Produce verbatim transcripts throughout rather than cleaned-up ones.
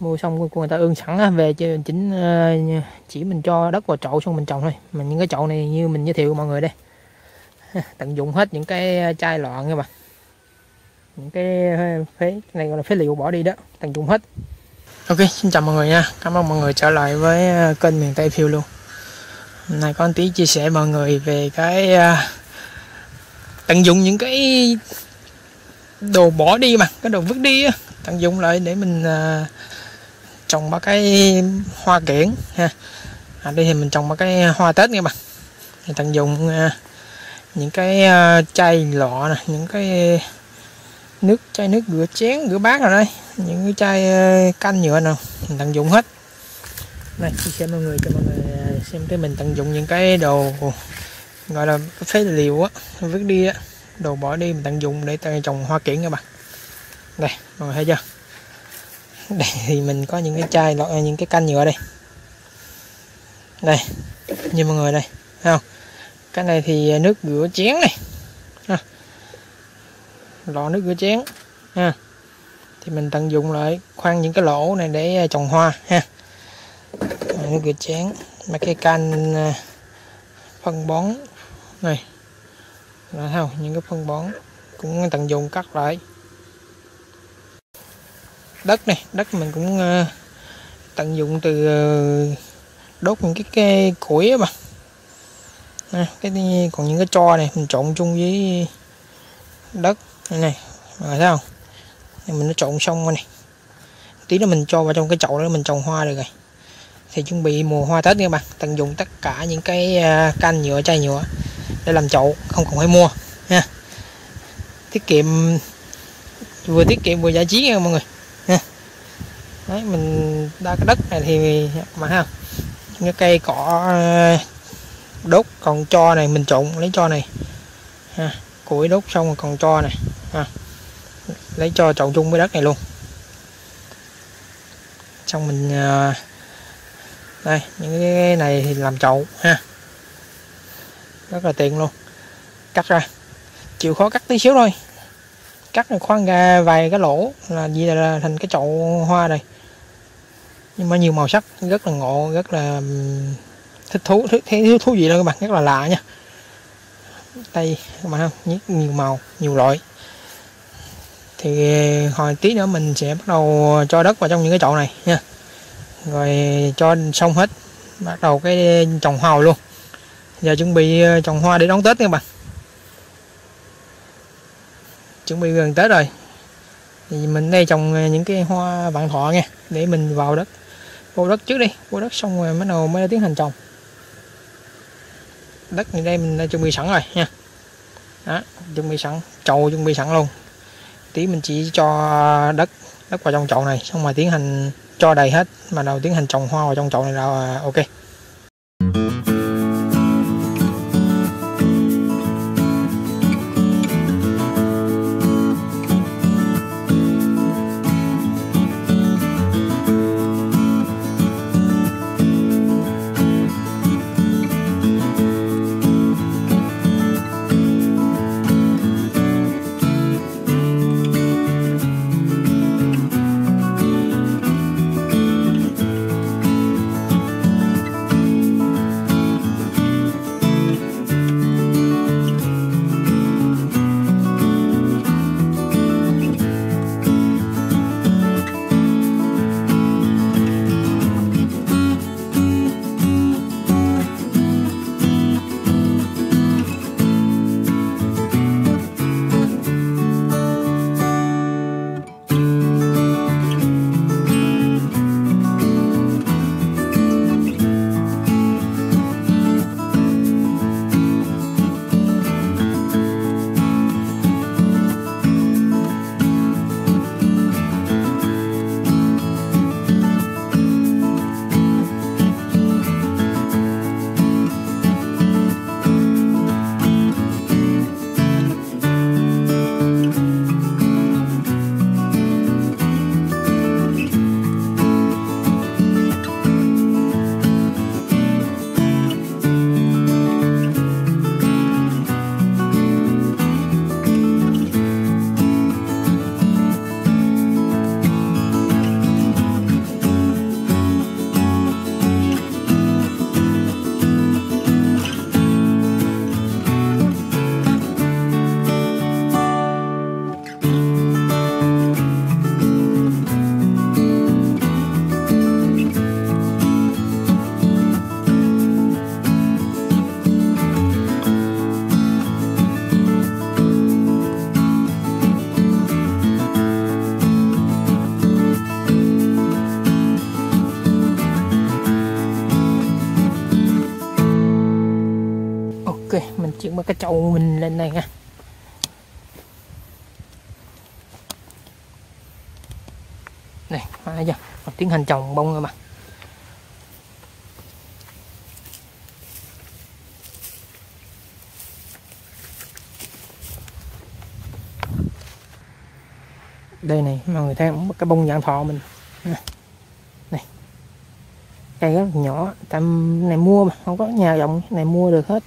Mua xong của người ta ương sẵn về cho chỉnh, chỉ mình cho đất vào chậu xong mình trồng thôi. Mà những cái chậu này như mình giới thiệu mọi người đây, tận dụng hết những cái chai loạn nha bạn, những cái phế này gọi là phế liệu bỏ đi đó, tận dụng hết. Ok, xin chào mọi người nha, cảm ơn mọi người trở lại với kênh Miền Tây Phiêu Lưu. Hôm nay có anh tí chia sẻ mọi người về cái uh, tận dụng những cái đồ bỏ đi mà, cái đồ vứt đi á, tận dụng lại để mình uh, trồng ba cái hoa kiển ha. À, đây thì mình trồng ba cái hoa Tết nha bạn. Thì tận dụng uh, những cái uh, chai lọ này, những cái nước chai nước rửa chén, rửa bát rồi đây, những cái chai uh, canh nhựa nào mình tận dụng hết. Này, chia sẻ mọi người cho mọi người xem cái mình tận dụng những cái đồ gọi là phế liệu á, vứt đi á, đồ bỏ đi mình tận dụng để trồng hoa kiển các bạn. Đây, mọi người thấy chưa? Đây thì mình có những cái chai lọ, những cái canh nhựa đây. Đây, như mọi người đây, thấy không? Cái này thì nước rửa chén này. Ha. Lọ nước rửa chén ha. Thì mình tận dụng lại, khoan những cái lỗ này để trồng hoa ha. Nước rửa chén, mấy cái can phân bón này, là không những cái phân bón cũng tận dụng cắt lại. Đất này, đất mình cũng tận dụng từ đốt những cái, cái củi mà à, cái còn những cái tro này mình trộn chung với đất này, này. Mà thấy không, mình nó trộn xong rồi này, tí nữa mình cho vào trong cái chậu đó mình trồng hoa được rồi. Thì chuẩn bị mùa hoa Tết các bạn, tận dụng tất cả những cái can nhựa, chai nhựa để làm chậu, không còn phải mua ha. Tiết kiệm, vừa tiết kiệm vừa giải trí nha mọi người ha. Đấy, mình đa cái đất này thì mà ha, cái cây cỏ đốt còn tro này mình trộn lấy tro này ha, củi đốt xong rồi còn tro này ha, lấy tro trộn chung với đất này luôn, xong mình đây, những cái này thì làm chậu ha, rất là tiện luôn. Cắt ra, chịu khó cắt tí xíu thôi, cắt này khoan ra vài cái lỗ là gì là thành cái chậu hoa này. Nhưng mà nhiều màu sắc, rất là ngộ, rất là thích thú, thích thú, thú vị đó các bạn, rất là lạ nha. Đây các bạn không, nhiều màu, nhiều loại. Thì hồi tí nữa mình sẽ bắt đầu cho đất vào trong những cái chậu này nha. Rồi cho xong hết, bắt đầu cái trồng hoa luôn. Giờ chuẩn bị trồng hoa để đón Tết các bạn. Chuẩn bị gần Tết rồi thì mình đây trồng những cái hoa vạn thọ nha. Để mình vào đất, vô đất trước đi, vô đất xong rồi bắt đầu mới tiến hành trồng. Đất này đây mình đã chuẩn bị sẵn rồi nha. Đó, chuẩn bị sẵn, chậu chuẩn bị sẵn luôn. Tí mình chỉ cho đất, đất vào trong chậu này, xong rồi tiến hành cho đầy hết mà đầu tiến hành trồng hoa vào trong chậu này là ok. chị mà cái chậu mình lên này nha. Này, hoa chưa? Tiến hành trồng bông rồi mà. Đây này, mọi người thấy không? Cái bông dạng thọ mình. Này. Cây rất là nhỏ, tầm này mua mà không có nhà rộng, này mua được hết.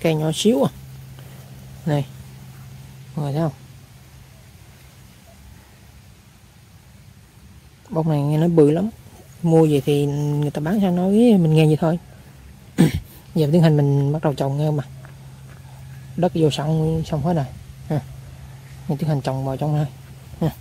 Cây nhỏ xíu à. Này. Mọi người thấy không? Bông này nghe nói bự lắm. Mua về thì người ta bán sang nói mình nghe vậy thôi. Giờ tiến hành mình bắt đầu trồng nghe mà. Đất vô xong xong hết rồi. Ha. Mình tiến hành trồng vào trong thôi. Ha.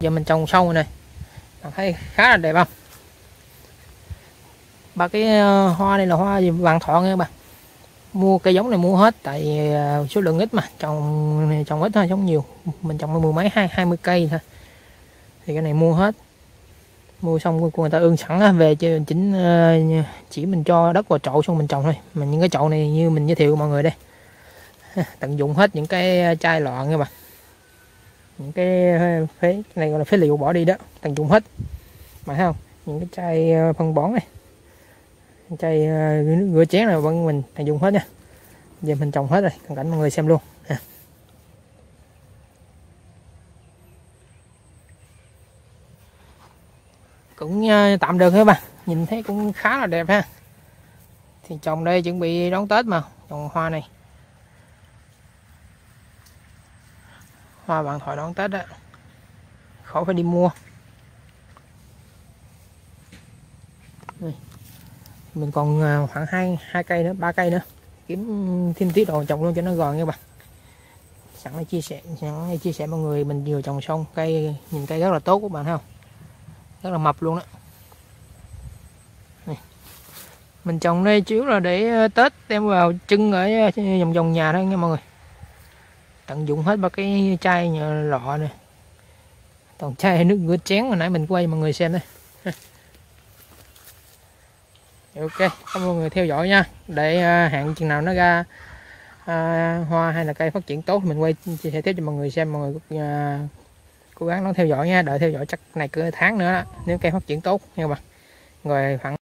Giờ mình trồng sâu này, bạn thấy khá là đẹp không? Ba cái hoa này là hoa vàng thọ nghe bạn. Mua cây giống này mua hết, tại số lượng ít mà trồng trồng ít thôi, giống nhiều. Mình trồng mười mấy hai hai mươi cây thôi, thì cái này mua hết. Mua xong của người ta ương sẵn về chỉnh chỉ mình cho đất vào chậu xong mình trồng thôi. Mà những cái chậu này như mình giới thiệu mọi người đây, tận dụng hết những cái chai lọ nghe bạn. Những cái phế này gọi là phế liệu bỏ đi đó, tận dụng hết mà thấy không? Những cái chai phân bón này, chai nước rửa chén này vẫn mình tận dụng hết nha. Giờ mình trồng hết rồi, cận cảnh mọi người xem luôn. Cũng tạm được các bạn, nhìn thấy cũng khá là đẹp ha. Thì trồng đây chuẩn bị đón Tết mà, trồng hoa này. Hoa vàng thọ đón Tết đó, khỏi phải đi mua. Đây. Mình còn khoảng hai hai cây nữa, ba cây nữa, kiếm thêm tí đồ trồng luôn cho nó gọn nha bạn. Sẵn để chia sẻ, sẵn để chia sẻ mọi người, mình vừa trồng xong cây, nhìn cây rất là tốt của bạn thấy không? Rất là mập luôn đó. Đây. Mình trồng đây chủ yếu là để Tết đem vào trưng ở vòng vòng nhà thôi nha mọi người. Tận dụng hết ba cái chai lọ này, toàn chai nước rửa chén hồi nãy mình quay mọi người xem đấy. Ok, cảm ơn mọi người theo dõi nha. Để hẹn chừng nào nó ra à, hoa hay là cây phát triển tốt mình quay chia sẻ tiếp cho mọi người xem. Mọi người cố gắng nó theo dõi nha, đợi theo dõi chắc này cứ tháng nữa đó, nếu cây phát triển tốt nha các bạn. Rồi khoảng